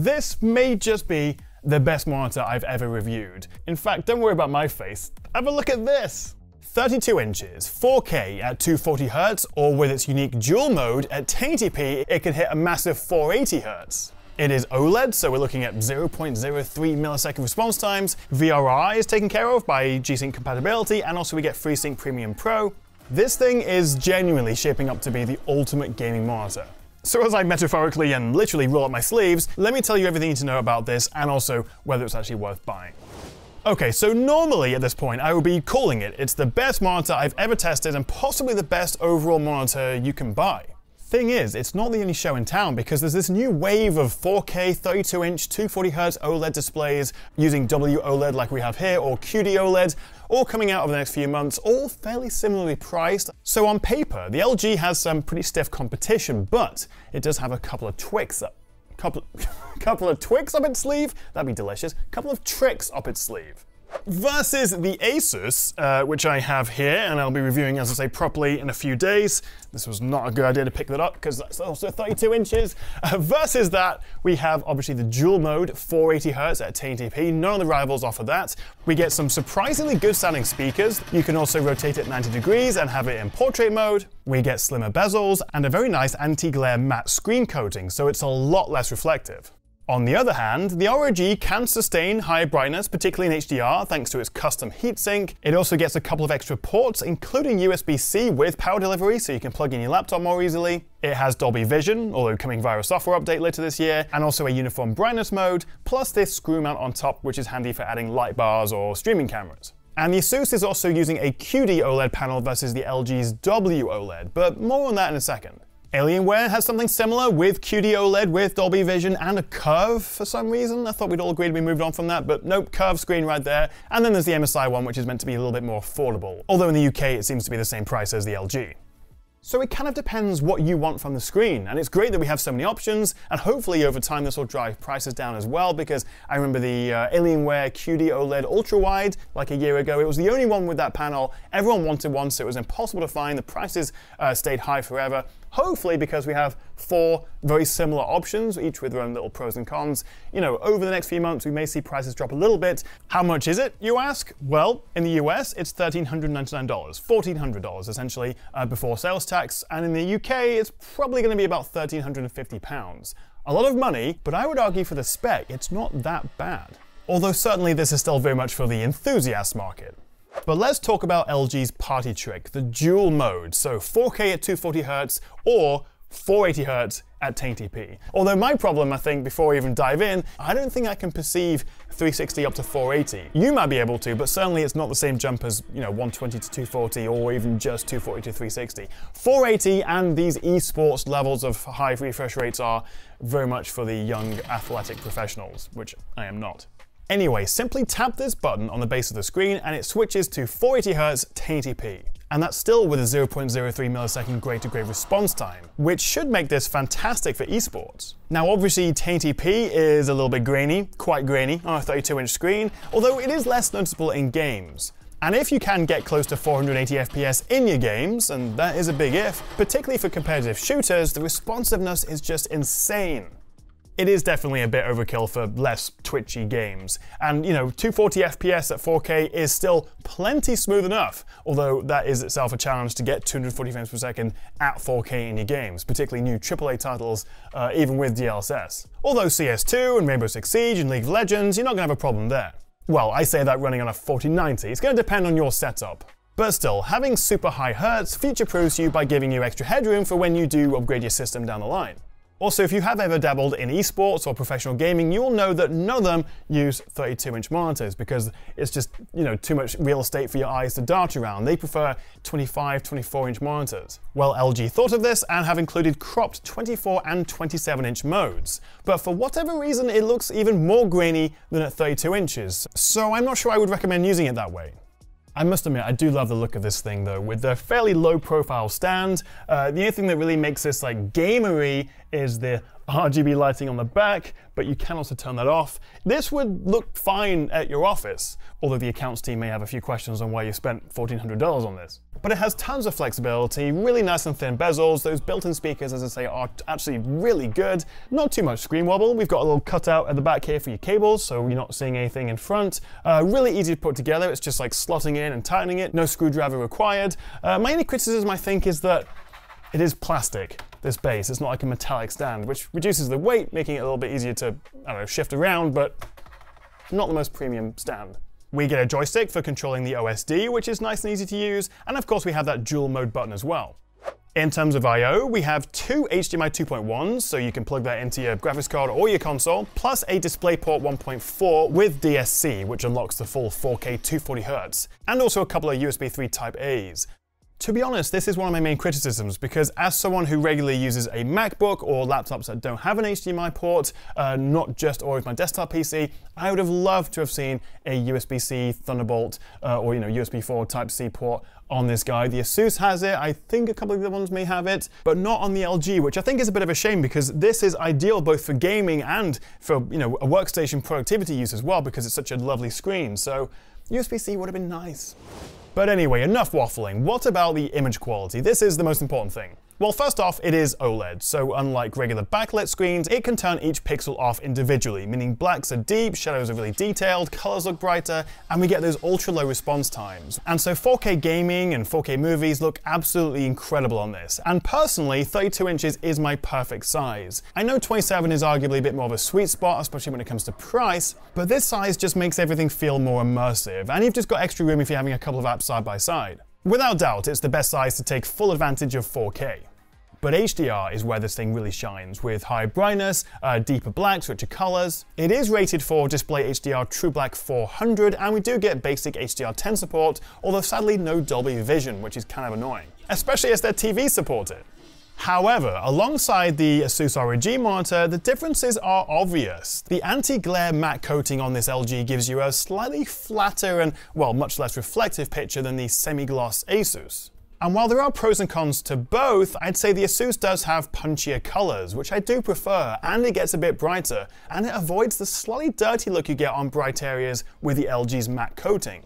This may just be the best monitor I've ever reviewed. In fact, don't worry about my face, have a look at this. 32 inches, 4K at 240Hz, or with its unique dual mode at 1080p, it can hit a massive 480Hz. It is OLED, so we're looking at 0.03 millisecond response times. VRI is taken care of by G-Sync compatibility, and also we get FreeSync Premium Pro. This thing is genuinely shaping up to be the ultimate gaming monitor. So as I metaphorically and literally roll up my sleeves, let me tell you everything you need to know about this and also whether it's actually worth buying. Okay, so normally at this point I would be calling it's the best monitor I've ever tested and possibly the best overall monitor you can buy. Thing is, it's not the only show in town because there's this new wave of 4K, 32-inch, 240Hz OLED displays using W-OLED like we have here, or QD OLED, all coming out over the next few months, all fairly similarly priced. So on paper, the LG has some pretty stiff competition, but it does have a couple of tricks up its sleeve? That'd be delicious. Couple of tricks up its sleeve. Versus the Asus, which I have here, and I'll be reviewing, as I say, properly in a few days. This was not a good idea to pick that up because that's also 32 inches. Versus that, we have obviously the dual mode, 480Hz at 1080p. None of the rivals offer that. We get some surprisingly good sounding speakers. You can also rotate it 90 degrees and have it in portrait mode. We get slimmer bezels and a very nice anti-glare matte screen coating, so it's a lot less reflective. On the other hand, the ROG can sustain high brightness, particularly in HDR, thanks to its custom heatsink. It also gets a couple of extra ports, including USB-C with power delivery, so you can plug in your laptop more easily. It has Dolby Vision, although coming via a software update later this year, and also a uniform brightness mode, plus this screw mount on top, which is handy for adding light bars or streaming cameras. And the Asus is also using a QD OLED panel versus the LG's W-OLED, but more on that in a second. Alienware has something similar with QD OLED, with Dolby Vision and a curve for some reason. I thought we'd all agreed we moved on from that, but nope, curve screen right there. And then there's the MSI one, which is meant to be a little bit more affordable, although in the UK it seems to be the same price as the LG. So it kind of depends what you want from the screen, and it's great that we have so many options, and hopefully over time this will drive prices down as well, because I remember the Alienware QD OLED Ultra Wide like a year ago. It was the only one with that panel. Everyone wanted one, so it was impossible to find. The prices stayed high forever. Hopefully, because we have four very similar options, each with their own little pros and cons, you know, over the next few months we may see prices drop a little bit. How much is it, you ask? Well, in the US it's $1,399, $1,400 essentially before sales tax, and in the UK it's probably going to be about £1,350. A lot of money, but I would argue for the spec it's not that bad. Although certainly this is still very much for the enthusiast market. But let's talk about LG's party trick, the dual mode, so 4K at 240Hz or 480Hz at 1080p. Although my problem, I think, before I even dive in, I don't think I can perceive 360 up to 480. You might be able to, but certainly it's not the same jump as, you know, 120 to 240 or even just 240 to 360. 480 and these esports levels of high refresh rates are very much for the young athletic professionals, which I am not. Anyway, simply tap this button on the base of the screen and it switches to 480Hz 1080p. And that's still with a 0.03 millisecond grade-to-grade response time, which should make this fantastic for esports. Now obviously 1080p is a little bit grainy, quite grainy, on a 32-inch screen, although it is less noticeable in games. And if you can get close to 480 FPS in your games, and that is a big if, particularly for competitive shooters, the responsiveness is just insane. It is definitely a bit overkill for less twitchy games. And you know, 240 FPS at 4K is still plenty smooth enough, although that is itself a challenge to get 240 frames per second at 4K in your games, particularly new AAA titles, even with DLSS. Although CS2 and Rainbow Six Siege and League of Legends, you're not gonna have a problem there. Well, I say that running on a 4090, it's gonna depend on your setup. But still, having super high hertz future-proofs you by giving you extra headroom for when you do upgrade your system down the line. Also, if you have ever dabbled in esports or professional gaming, you'll know that none of them use 32-inch monitors because it's just, you know, too much real estate for your eyes to dart around. They prefer 25, 24-inch monitors. Well, LG thought of this and have included cropped 24 and 27-inch modes. But for whatever reason, it looks even more grainy than at 32 inches. So I'm not sure I would recommend using it that way. I must admit, I do love the look of this thing though, with the fairly low profile stand. The only thing that really makes this like gamery is the RGB lighting on the back, but you can also turn that off. This would look fine at your office, although the accounts team may have a few questions on why you spent $1,400 on this. But it has tons of flexibility, really nice and thin bezels. Those built-in speakers, as I say, are actually really good. Not too much screen wobble. We've got a little cutout at the back here for your cables, so you're not seeing anything in front. Really easy to put together. It's just like slotting in and tightening it. No screwdriver required. My only criticism, I think, is that it is plastic, this base. It's not like a metallic stand, which reduces the weight, making it a little bit easier to, I don't know, shift around, but not the most premium stand. We get a joystick for controlling the OSD, which is nice and easy to use, and of course we have that dual mode button as well. In terms of I/O, we have two HDMI 2.1s, so you can plug that into your graphics card or your console, plus a DisplayPort 1.4 with DSC, which unlocks the full 4K 240Hz, and also a couple of USB 3 Type A's. To be honest, this is one of my main criticisms, because as someone who regularly uses a MacBook or laptops that don't have an HDMI port, not just always my desktop PC, I would have loved to have seen a USB-C Thunderbolt or USB 4 Type-C port on this guy. The Asus has it, I think a couple of the other ones may have it, but not on the LG, which I think is a bit of a shame, because this is ideal both for gaming and for a workstation productivity use as well, because it's such a lovely screen. So USB-C would have been nice. But anyway, enough waffling. What about the image quality? This is the most important thing. Well, first off, it is OLED, so unlike regular backlit screens, it can turn each pixel off individually, meaning blacks are deep, shadows are really detailed, colors look brighter, and we get those ultra-low response times. And so 4K gaming and 4K movies look absolutely incredible on this. And personally, 32 inches is my perfect size. I know 27 is arguably a bit more of a sweet spot, especially when it comes to price, but this size just makes everything feel more immersive, and you've just got extra room if you're having a couple of apps side by side. Without doubt, it's the best size to take full advantage of 4K. But HDR is where this thing really shines, with high brightness, deeper blacks, richer colors. It is rated for Display HDR True Black 400, and we do get basic HDR 10 support, although sadly no Dolby Vision, which is kind of annoying, especially as their TVs support it. However, alongside the Asus ROG monitor, the differences are obvious. The anti-glare matte coating on this LG gives you a slightly flatter and, well, much less reflective picture than the semi-gloss Asus. And while there are pros and cons to both, I'd say the Asus does have punchier colors, which I do prefer, and it gets a bit brighter, and it avoids the slightly dirty look you get on bright areas with the LG's matte coating.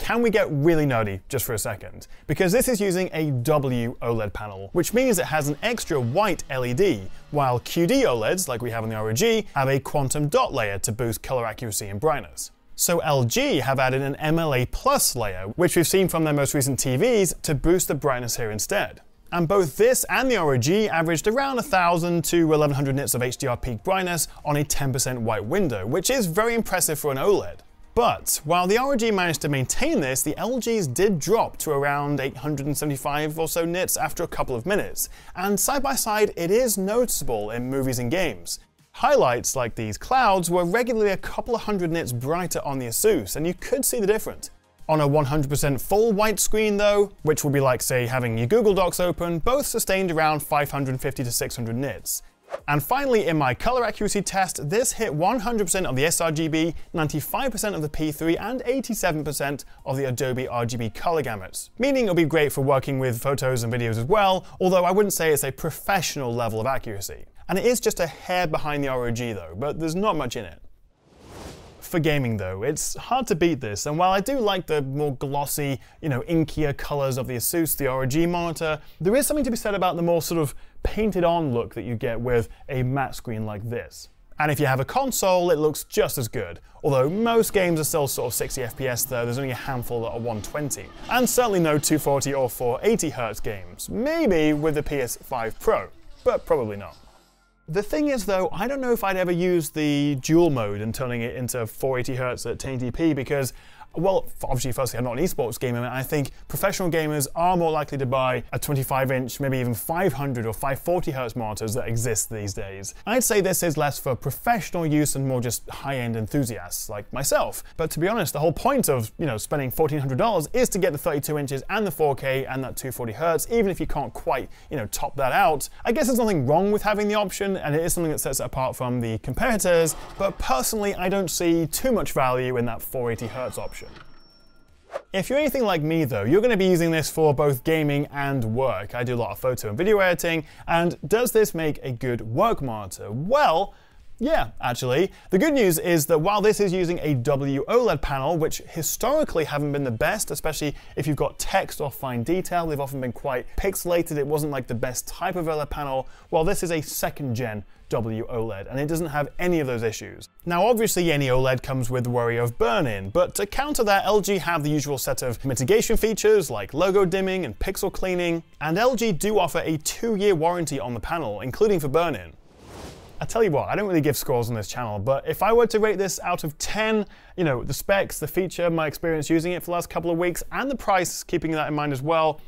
Can we get really nerdy just for a second? Because this is using a W-OLED panel, which means it has an extra white LED, while QD OLEDs, like we have on the ROG, have a quantum dot layer to boost color accuracy and brightness. So LG have added an MLA+ layer, which we've seen from their most recent TVs, to boost the brightness here instead. And both this and the ROG averaged around 1,000 to 1,100 nits of HDR peak brightness on a 10% white window, which is very impressive for an OLED. But while the ROG managed to maintain this, the LGs did drop to around 875 or so nits after a couple of minutes, and side by side it is noticeable in movies and games. Highlights like these clouds were regularly a couple of hundred nits brighter on the Asus, and you could see the difference. On a 100% full white screen though, which would be like, say, having your Google Docs open, both sustained around 550 to 600 nits. And finally, in my color accuracy test, this hit 100% of the sRGB, 95% of the P3, and 87% of the Adobe RGB color gamuts. Meaning it'll be great for working with photos and videos as well, although I wouldn't say it's a professional level of accuracy. And it is just a hair behind the ROG though, but there's not much in it. For gaming though, it's hard to beat this, and while I do like the more glossy, inkier colors of the Asus, the ROG monitor, there is something to be said about the more sort of painted on look that you get with a matte screen like this. And if you have a console, it looks just as good, although most games are still sort of 60 FPS though, there's only a handful that are 120, and certainly no 240 or 480Hz games, maybe with the PS5 Pro, but probably not. The thing is though, I don't know if I'd ever use the dual mode and turning it into 480Hz at 1080p because, well, obviously firstly I'm not an esports gamer, and I think professional gamers are more likely to buy a 25-inch, maybe even 500 or 540Hz monitors that exist these days. I'd say this is less for professional use and more just high-end enthusiasts like myself. But to be honest, the whole point of, spending $1,400 is to get the 32 inches and the 4K and that 240Hz, even if you can't quite, top that out. I guess there's nothing wrong with having the option, and it is something that sets it apart from the competitors, but personally I don't see too much value in that 480Hz option. If you're anything like me though, you're going to be using this for both gaming and work. I do a lot of photo and video editing, and does this make a good work monitor? Well, yeah, actually. The good news is that while this is using a W-OLED panel, which historically haven't been the best, especially if you've got text or fine detail, they've often been quite pixelated, it wasn't like the best type of OLED panel, well, this is a second-gen W-OLED, and it doesn't have any of those issues. Now, obviously, any OLED comes with the worry of burn-in, but to counter that, LG have the usual set of mitigation features like logo dimming and pixel cleaning, and LG do offer a 2-year warranty on the panel, including for burn-in. I tell you what, I don't really give scores on this channel, but if I were to rate this out of 10, you know, the specs, the feature, my experience using it for the last couple of weeks, and the price, keeping that in mind as well,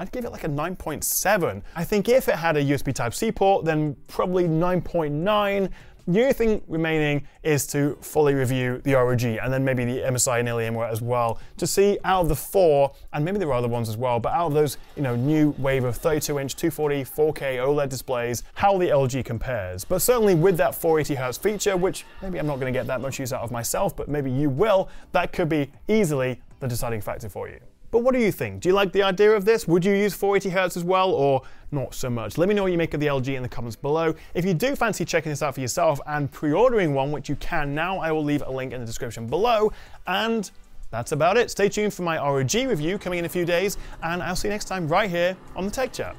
I'd give it like a 9.7. I think if it had a USB Type-C port, then probably 9.9. The only thing remaining is to fully review the ROG and then maybe the MSI and Alienware as well to see out of the four, and maybe there are other ones as well, but out of those, you know, new wave of 32-inch 240 4K OLED displays, how the LG compares. But certainly with that 480Hz feature, which maybe I'm not going to get that much use out of myself, but maybe you will, that could be easily the deciding factor for you. But what do you think? Do you like the idea of this? Would you use 480Hz as well, or not so much? Let me know what you make of the LG in the comments below. If you do fancy checking this out for yourself and pre-ordering one, which you can now, I will leave a link in the description below. And that's about it. Stay tuned for my ROG review coming in a few days, and I'll see you next time right here on The Tech Chap.